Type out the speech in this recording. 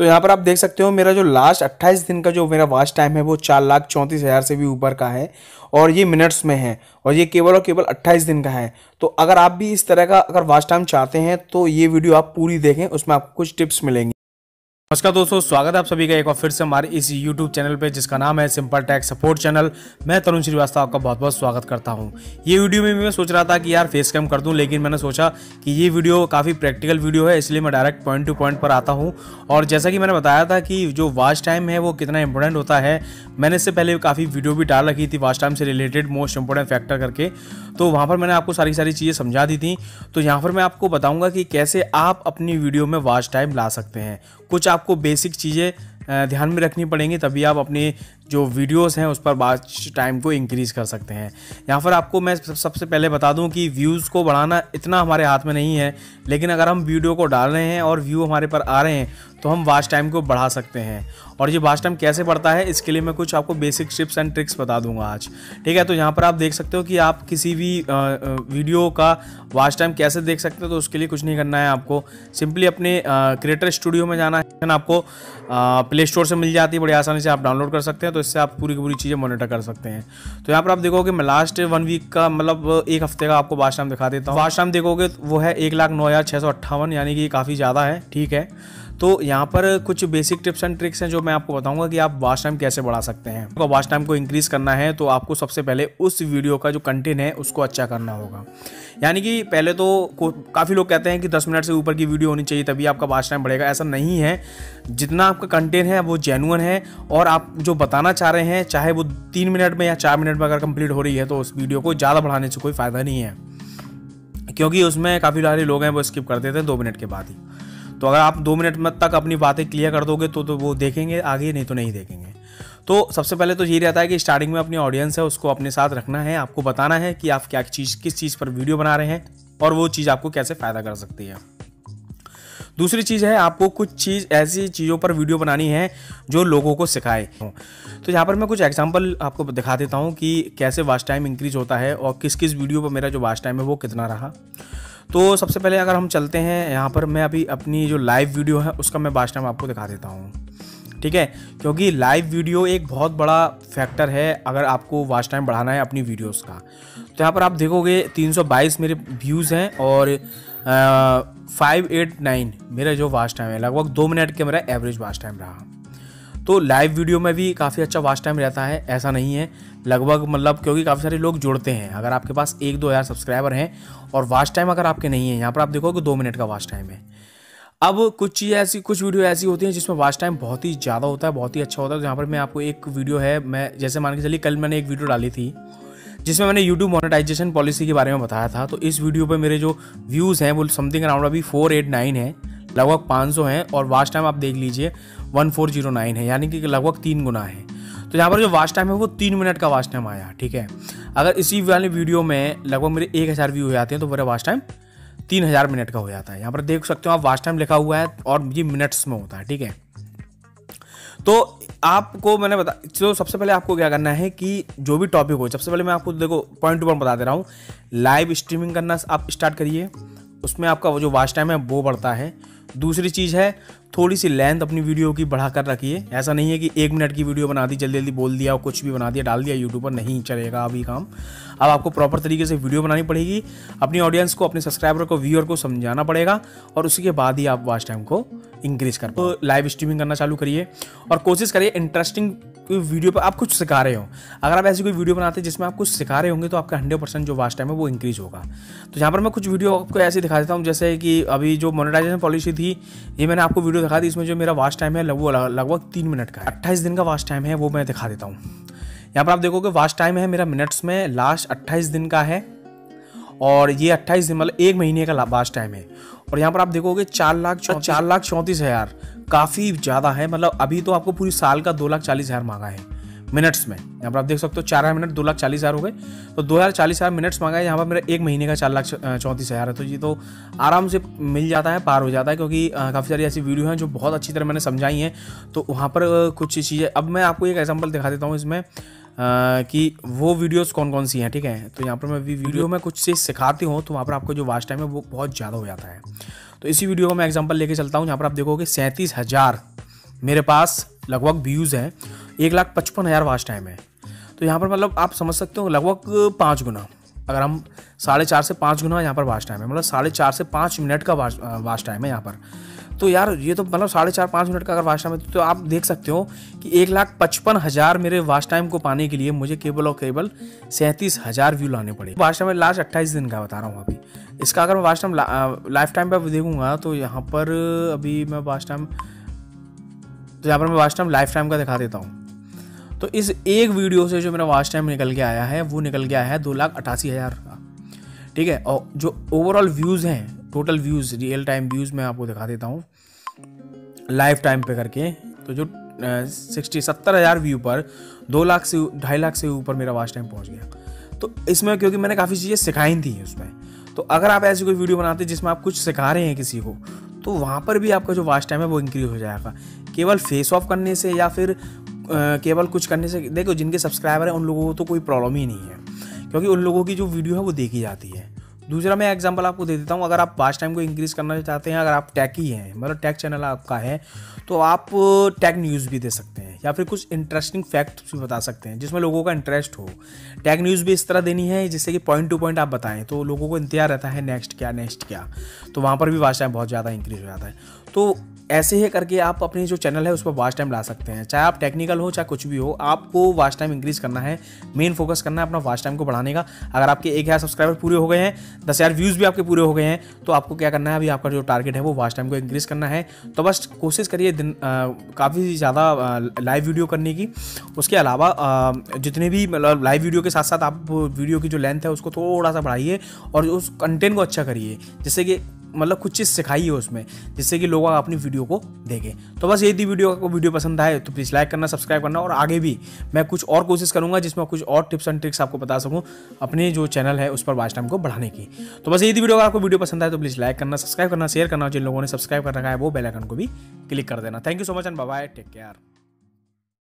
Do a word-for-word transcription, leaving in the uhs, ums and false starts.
तो यहाँ पर आप देख सकते हो मेरा जो लास्ट अट्ठाईस दिन का जो मेरा वॉच टाइम है वो चार लाख चौंतीस हज़ार से भी ऊपर का है और ये मिनट्स में है और ये केवल और केवल अट्ठाईस दिन का है। तो अगर आप भी इस तरह का अगर वॉच टाइम चाहते हैं तो ये वीडियो आप पूरी देखें, उसमें आपको कुछ टिप्स मिलेंगी। नमस्कार दोस्तों, स्वागत है आप सभी का एक बार फिर से हमारे इस YouTube चैनल पे जिसका नाम है सिंपल टेक सपोर्ट चैनल। मैं तरुण श्रीवास्तव आपका बहुत बहुत स्वागत करता हूं। ये वीडियो में मैं सोच रहा था कि यार फेस कैम कर दूं, लेकिन मैंने सोचा कि ये वीडियो काफ़ी प्रैक्टिकल वीडियो है, इसलिए मैं डायरेक्ट पॉइंट टू पॉइंट पर आता हूँ। और जैसा कि मैंने बताया था कि जो वॉच टाइम है वो कितना इंपॉर्टेंट होता है, मैंने इससे पहले काफ़ी वीडियो भी डाल रखी थी वॉच टाइम से रिलेटेड मोस्ट इंपॉर्टेंट फैक्टर करके, तो वहाँ पर मैंने आपको सारी सारी चीज़ें समझा दी थी। तो यहाँ पर मैं आपको बताऊँगा कि कैसे आप अपनी वीडियो में वॉच टाइम ला सकते हैं। कुछ आपको बेसिक चीज़ें ध्यान में रखनी पड़ेंगी, तभी आप अपने जो वीडियोस हैं उस पर वॉच टाइम को इंक्रीज़ कर सकते हैं। यहाँ पर आपको मैं सबसे पहले बता दूं कि व्यूज़ को बढ़ाना इतना हमारे हाथ में नहीं है, लेकिन अगर हम वीडियो को डाल रहे हैं और व्यू हमारे पर आ रहे हैं तो हम वॉच टाइम को बढ़ा सकते हैं। और ये वॉच टाइम कैसे बढ़ता है, इसके लिए मैं कुछ आपको बेसिक टिप्स एंड ट्रिक्स बता दूंगा आज, ठीक है। तो यहाँ पर आप देख सकते हो कि आप किसी भी वीडियो का वॉच टाइम कैसे देख सकते हो, तो उसके लिए कुछ नहीं करना है। आपको सिंपली अपने क्रिएटर स्टूडियो में जाना है, आपको प्ले स्टोर से मिल जाती है, बड़ी आसानी से आप डाउनलोड कर सकते हैं। तो इससे आप पूरी की पूरी चीज़ें मॉनिटर कर सकते हैं। तो यहाँ पर आप देखोगे मैं लास्ट वन वीक का मतलब एक हफ्ते का आपको वॉच टाइम दिखा देता हूँ। वॉच टाइम देखोगे तो वो है एक लाख नौ हज़ार छः सौ अट्ठावन, यानी कि काफ़ी ज़्यादा है, ठीक है। तो यहाँ पर कुछ बेसिक टिप्स एंड ट्रिक्स हैं जो मैं आपको बताऊंगा कि आप वॉच टाइम कैसे बढ़ा सकते हैं। आपको वॉच टाइम को इंक्रीज़ करना है तो आपको सबसे पहले उस वीडियो का जो कंटेंट है उसको अच्छा करना होगा। यानी कि पहले तो काफ़ी लोग कहते हैं कि दस मिनट से ऊपर की वीडियो होनी चाहिए तभी आपका वॉच टाइम बढ़ेगा, ऐसा नहीं है। जितना आपका कंटेंट है वो जेन्युइन है और आप जो बताना चाह रहे हैं, चाहे वो तीन मिनट में या चार मिनट में अगर कंप्लीट हो रही है, तो उस वीडियो को ज़्यादा बढ़ाने से कोई फ़ायदा नहीं है, क्योंकि उसमें काफ़ी सारे लोग हैं वो स्किप कर देते हैं दो मिनट के बाद ही। तो अगर आप दो मिनट में तक अपनी बातें क्लियर कर दोगे तो, तो वो देखेंगे आगे, नहीं तो नहीं देखेंगे। तो सबसे पहले तो यही रहता है कि स्टार्टिंग में अपनी ऑडियंस है उसको अपने साथ रखना है। आपको बताना है कि आप क्या चीज़ किस चीज़ पर वीडियो बना रहे हैं और वो चीज़ आपको कैसे फ़ायदा कर सकती है। दूसरी चीज़ है, आपको कुछ चीज़ ऐसी चीज़ों पर वीडियो बनानी है जो लोगों को सिखाए। तो यहाँ पर मैं कुछ एग्जांपल आपको दिखा देता हूँ कि कैसे वॉच टाइम इंक्रीज़ होता है और किस किस वीडियो पर मेरा जो वॉच टाइम है वो कितना रहा। तो सबसे पहले अगर हम चलते हैं, यहाँ पर मैं अभी अपनी जो लाइव वीडियो है उसका मैं वॉच टाइम आपको दिखा देता हूँ, ठीक है, क्योंकि लाइव वीडियो एक बहुत बड़ा फैक्टर है अगर आपको वॉच टाइम बढ़ाना है अपनी वीडियोस का। तो यहाँ पर आप देखोगे तीन सौ बाईस मेरे व्यूज़ हैं और फाइव एट नाइन मेरा जो वॉच टाइम है, लगभग दो मिनट के मेरा एवरेज वॉच टाइम रहा। तो लाइव वीडियो में भी काफ़ी अच्छा वॉच टाइम रहता है, ऐसा नहीं है लगभग, मतलब क्योंकि काफ़ी सारे लोग जुड़ते हैं। अगर आपके पास एक दो हज़ार सब्सक्राइबर हैं और वॉच टाइम अगर आपके नहीं है, यहाँ पर आप देखोगे दो मिनट का वॉच टाइम है। अब कुछ चीज़ ऐसी कुछ वीडियो ऐसी होती हैं जिसमें वॉच टाइम बहुत ही ज़्यादा होता है, बहुत ही अच्छा होता है। तो यहाँ पर मैं आपको एक वीडियो है, मैं जैसे मान के चलिए कल मैंने एक वीडियो डाली थी जिसमें मैंने YouTube मोनेटाइजेशन पॉलिसी के बारे में बताया था। तो इस वीडियो पर मेरे जो व्यूज़ हैं वो समथिंग अराउंड अभी फोर एट नाइन है, लगभग पाँच सौ हैं, और वॉच टाइम आप देख लीजिए वन फोर जीरो नाइन है, यानी कि लगभग तीन गुना है। तो यहाँ पर जो वॉच टाइम है वो तीन मिनट का वॉच टाइम आया, ठीक है। अगर इसी वाले वीडियो में लगभग मेरे एक हज़ार व्यू हो जाते हैं तो मेरा वॉच टाइम तीन हज़ार मिनट का हो जाता है। यहाँ पर देख सकते हो आप वॉच टाइम लिखा हुआ है और ये मिनट्स में होता है, ठीक है। तो आपको मैंने बता तो सबसे पहले आपको क्या करना है कि जो भी टॉपिक हो, सबसे पहले मैं आपको देखो पॉइंट टू पॉइंट बता दे रहा हूँ। लाइव स्ट्रीमिंग करना आप स्टार्ट करिए, उसमें आपका जो वॉच टाइम है वो बढ़ता है। दूसरी चीज़ है, थोड़ी सी लेंथ अपनी वीडियो की बढ़ा कर रखिए। ऐसा नहीं है कि एक मिनट की वीडियो बना दी, जल्दी जल्दी बोल दिया और कुछ भी बना दिया डाल दिया यूट्यूब पर, नहीं चलेगा अभी काम। अब आपको प्रॉपर तरीके से वीडियो बनानी पड़ेगी, अपनी ऑडियंस को, अपने सब्सक्राइबर को, व्यूअर को समझाना पड़ेगा और उसी के बाद ही आप वॉच टाइम को इंक्रीज़ कर पाओ। तो लाइव स्ट्रीमिंग करना चालू करिए और कोशिश करिए इंटरेस्टिंग कोई वीडियो पर आप कुछ सिखा रहे हो। अगर आप ऐसी कोई वीडियो बनाते हैं जिसमें आप कुछ सिखा रहे होंगे तो आपका हंड्रेड परसेंट जो वॉच टाइम है वो इंक्रीज़ होगा। तो यहाँ पर मैं कुछ वीडियो आपको ऐसे दिखा देता हूँ, जैसे कि अभी जो मोनेटाइजेशन पॉलिसी थी ये मैंने आपको वीडियो दिखा दी, इसमें जो मेरा वॉच टाइम है लगभग तीन मिनट का, अट्ठाईस दिन का वॉच टाइम है, वो मैं दिखा देता हूँ। यहाँ पर आप देखोगे वॉच टाइम है मेरा मिनट्स में, लास्ट अट्ठाईस दिन का है और ये अट्ठाईस दिन मतलब एक महीने का वॉच टाइम है। और यहाँ पर आप देखोगे चार लाख चार लाख चौंतीस हज़ार काफ़ी ज़्यादा है, मतलब अभी तो आपको पूरी साल का दो लाख चालीस हज़ार मांगा है मिनट्स में। यहाँ पर आप देख सकते हो चार मिनट दो लाख चालीस हज़ार हो गए, तो दो हज़ार चालीस हज़ार मिनट्स मांगा है। यहाँ पर मेरा एक महीने का चार लाख चौंतीस हज़ार है, तो ये तो आराम से मिल जाता है, पार हो जाता है, क्योंकि काफ़ी सारी ऐसी वीडियो हैं जो बहुत अच्छी तरह मैंने समझाई हैं। तो वहाँ पर कुछ चीज़ें अब मैं आपको एक एग्जाम्पल दिखा देता हूँ इसमें कि वो वीडियोस कौन कौन सी हैं, ठीक है। तो यहाँ पर मैं वीडियो में कुछ चीज़ सिखाती हूँ तो वहाँ पर आपको जो वॉच टाइम है वो बहुत ज़्यादा हो जाता है। तो इसी वीडियो को मैं एग्जांपल लेके चलता हूँ। यहाँ पर आप देखोगे सैंतीस हज़ार मेरे पास लगभग व्यूज़ हैं एक लाख पचपन हज़ार वाच टाइम है। तो यहाँ पर मतलब आप समझ सकते हो लगभग पाँच गुना, अगर हम साढ़े चार से पाँच गुना यहाँ पर वाच टाइम है, मतलब साढ़े चार से पाँच मिनट का वाच वाच टाइम है यहाँ पर। तो यार ये तो मतलब साढ़े चार पाँच मिनट का अगर वाच टाइम है तो आप देख सकते हो कि एक लाख पचपन हज़ार मेरे वाच टाइम को पाने के लिए मुझे केवल और केवल सैंतीस हज़ार व्यू लाने पड़े। वाच टाइम लास्ट अट्ठाईस दिन का बता रहा हूँ अभी इसका। अगर मैं वाच टाइम लाइफ टाइम पर देखूँगा तो यहाँ पर अभी मैं वाच टाइम तो यहाँ पर मैं वाच टाइम लाइफ टाइम का दिखा देता हूँ। तो इस एक वीडियो से जो मेरा वाच टाइम निकल के आया है वो निकल के आया है दो लाख अट्ठासी हज़ार का, ठीक है। और जो ओवरऑल व्यूज़ हैं, total views, real time views मैं आपको दिखा देता हूँ लाइफ टाइम पे करके। तो जो सिक्सटी सत्तर हज़ार व्यू पर दो लाख से ढाई लाख से ऊपर मेरा वाच टाइम पहुँच गया। तो इसमें क्योंकि मैंने काफ़ी चीज़ें सिखाई थी उसमें, तो अगर आप ऐसी कोई वीडियो बनाते जिसमें आप कुछ सिखा रहे हैं किसी को तो वहाँ पर भी आपका जो वाच टाइम है वो इंक्रीज हो जाएगा। केवल फेस ऑफ करने से या फिर केवल कुछ करने से, देखो जिनके सब्सक्राइबर हैं उन लोगों को तो कोई प्रॉब्लम ही नहीं है क्योंकि उन लोगों की जो वीडियो है वो देखी जाती है। दूसरा मैं एग्जांपल आपको दे देता हूँ, अगर आप वाच टाइम को इंक्रीज़ करना चाहते हैं, अगर आप टेक ही हैं, मतलब टेक चैनल आपका है, तो आप टेक न्यूज़ भी दे सकते हैं या फिर कुछ इंटरेस्टिंग फैक्ट्स भी बता सकते हैं जिसमें लोगों का इंटरेस्ट हो। टेक न्यूज़ भी इस तरह देनी है जिससे कि पॉइंट टू पॉइंट आप बताएं तो लोगों को इंतजार रहता है नेक्स्ट क्या नेक्स्ट क्या, तो वहाँ पर भी वाच टाइम बहुत ज़्यादा इंक्रीज़ हो जाता है। तो ऐसे ही करके आप अपनी जो चैनल है उस पर वाच टाइम ला सकते हैं, चाहे आप टेक्निकल हो चाहे कुछ भी हो, आपको वाच टाइम इंक्रीज करना है, मेन फोकस करना है अपना वाच टाइम को बढ़ाने का। अगर आपके एक हज़ार सब्सक्राइबर पूरे हो गए हैं, दस हज़ार व्यूज़ भी आपके पूरे हो गए हैं, तो आपको क्या करना है, अभी आपका जो टारगेट है वो वाच टाइम को इंक्रीज़ करना है। तो बस कोशिश करिए दिन काफ़ी ज़्यादा लाइव वीडियो करने की। उसके अलावा आ, जितने भी मतलब लाइव वीडियो के साथ साथ आप वीडियो की जो लेंथ है उसको थोड़ा सा बढ़ाइए और उस कंटेंट को अच्छा करिए, जिससे कि मतलब कुछ चीज़ सिखाई है उसमें जिससे कि लोग अपनी वीडियो को देखें। तो बस यही वीडियो, आपको वीडियो पसंद आए तो प्लीज़ लाइक करना, सब्सक्राइब करना, और आगे भी मैं कुछ और कोशिश करूंगा जिसमें कुछ और टिप्स एंड ट्रिक्स आपको बता सकूं अपने जो चैनल है उस पर वाच टाइम को बढ़ाने की। तो बस यही वीडियो, अगर आपको वीडियो पसंद आए तो प्लीज़ लाइक करना, सब्सक्राइब करना, शेयर करना, और जिन लोगों ने सब्सक्राइब कर रखा है वो बेल आइकन को भी क्लिक कर देना। Thank you so much and bye bye, take care.